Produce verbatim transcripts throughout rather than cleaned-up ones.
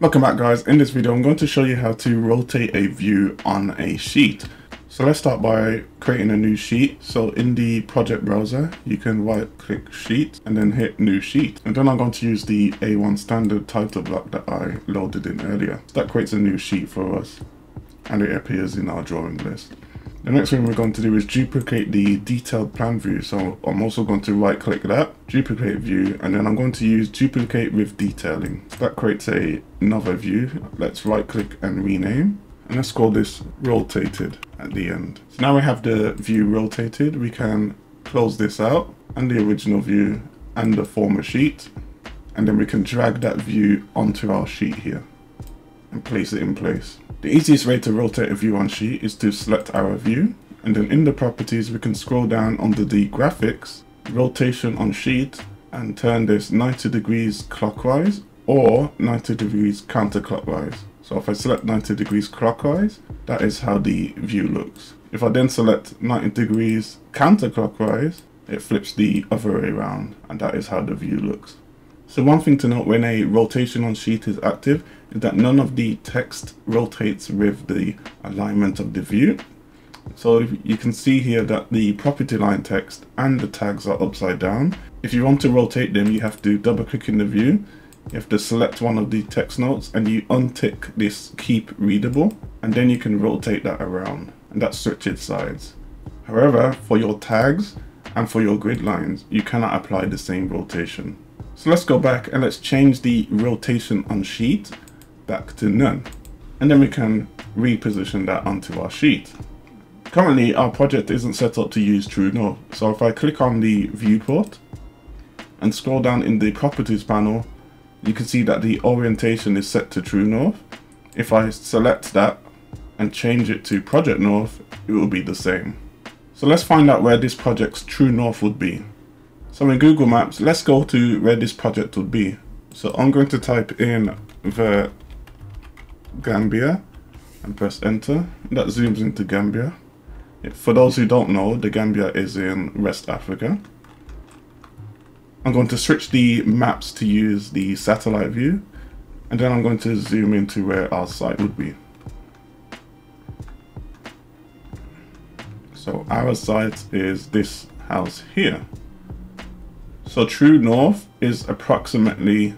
Welcome back guys. In this video I'm going to show you how to rotate a view on a sheet. So let's start by creating a new sheet. So in the project browser you can right click sheet and then hit new sheet, and then I'm going to use the A one standard title block that I loaded in earlier. So that creates a new sheet for us and it appears in our drawing list. The next thing we're going to do is duplicate the detailed plan view. So I'm also going to right click that, duplicate view, and then I'm going to use duplicate with detailing. That creates a, another view. Let's right click and rename. And let's call this rotated at the end. So now we have the view rotated. We can close this out and the original view and the former sheet. And then we can drag that view onto our sheet here and place it in place. The easiest way to rotate a view on sheet is to select our view, and then in the properties we can scroll down under the graphics, rotation on sheet, and turn this ninety degrees clockwise or ninety degrees counterclockwise. So if I select ninety degrees clockwise, that is how the view looks. If I then select ninety degrees counterclockwise, it flips the other way around, and that is how the view looks. So one thing to note when a rotation on sheet is active is that none of the text rotates with the alignment of the view. So you can see here that the property line text and the tags are upside down. If you want to rotate them, you have to double click in the view. You have to select one of the text notes and you untick this keep readable, and then you can rotate that around, and that switches sides. However, for your tags and for your grid lines, you cannot apply the same rotation. So let's go back and let's change the rotation on sheet back to none. And then we can reposition that onto our sheet. Currently, our project isn't set up to use True North. So if I click on the viewport and scroll down in the properties panel, you can see that the orientation is set to True North. If I select that and change it to Project North, it will be the same. So let's find out where this project's True North would be. So in Google Maps, let's go to where this project would be. So I'm going to type in the Gambia and press enter. That zooms into Gambia. For those who don't know, the Gambia is in West Africa. I'm going to switch the maps to use the satellite view, and then I'm going to zoom into where our site would be. So our site is this house here. So True North is approximately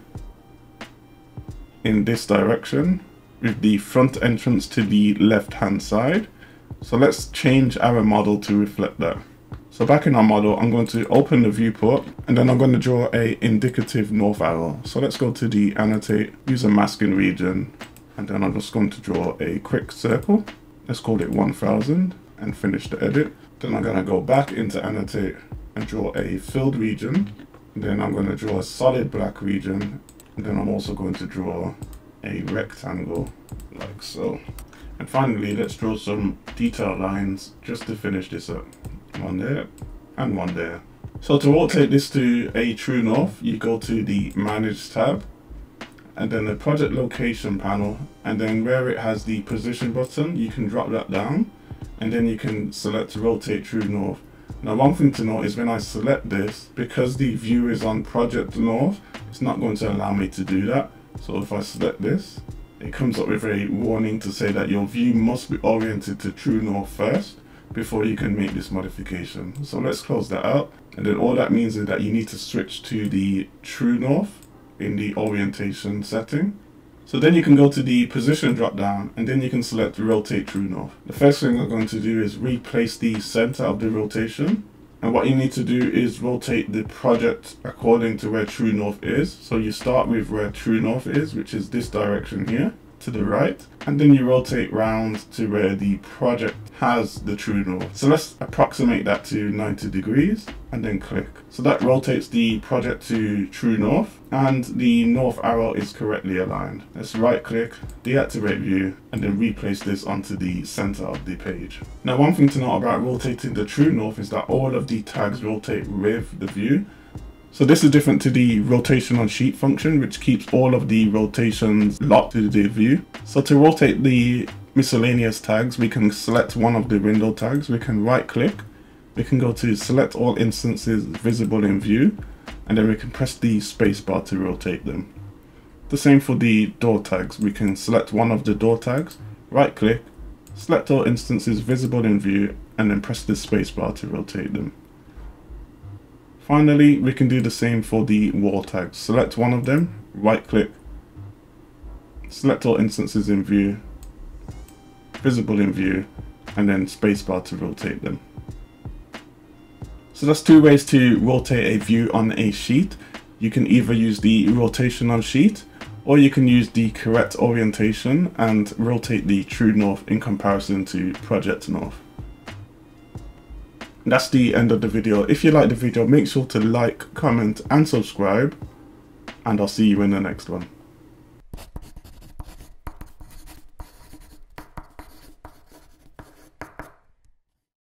in this direction with the front entrance to the left hand side. So let's change our model to reflect that. So back in our model, I'm going to open the viewport and then I'm going to draw a indicative north arrow. So let's go to the annotate, use a masking region, and then I'm just going to draw a quick circle. Let's call it one thousand and finish the edit. Then I'm going to go back into annotate and draw a filled region. Then I'm going to draw a solid black region. And then I'm also going to draw a rectangle like so. And finally, let's draw some detail lines just to finish this up. One there and one there. So to rotate this to a True North, you go to the Manage tab and then the Project Location panel. And then where it has the position button, you can drop that down and then you can select Rotate True North. Now one thing to note is when I select this, because the view is on Project North, it's not going to allow me to do that. So if I select this, it comes up with a warning to say that your view must be oriented to True North first before you can make this modification. So let's close that out. And then all that means is that you need to switch to the True North in the orientation setting. So then you can go to the position drop down and then you can select Rotate True North. The first thing we're going to do is replace the center of the rotation. And what you need to do is rotate the project according to where True North is. So you start with where True North is, which is this direction here to the right. And then you rotate round to where the project has the True North. So let's approximate that to ninety degrees and then click. So that rotates the project to True North and the north arrow is correctly aligned. Let's right click, deactivate view, and then replace this onto the center of the page. Now one thing to note about rotating the True North is that all of the tags rotate with the view. So this is different to the rotation on sheet function, which keeps all of the rotations locked to the view. So to rotate the miscellaneous tags, we can select one of the window tags. We can right click. We can go to select all instances visible in view, and then we can press the spacebar to rotate them. The same for the door tags. We can select one of the door tags, right click, select all instances visible in view, and then press the spacebar to rotate them. Finally, we can do the same for the wall tags. Select one of them, right click, select all instances in view, visible in view, and then spacebar to rotate them. So that's two ways to rotate a view on a sheet. You can either use the rotation on sheet, or you can use the correct orientation and rotate the true north in comparison to project north. And that's the end of the video. If you like the video, make sure to like, comment, and subscribe, and I'll see you in the next one.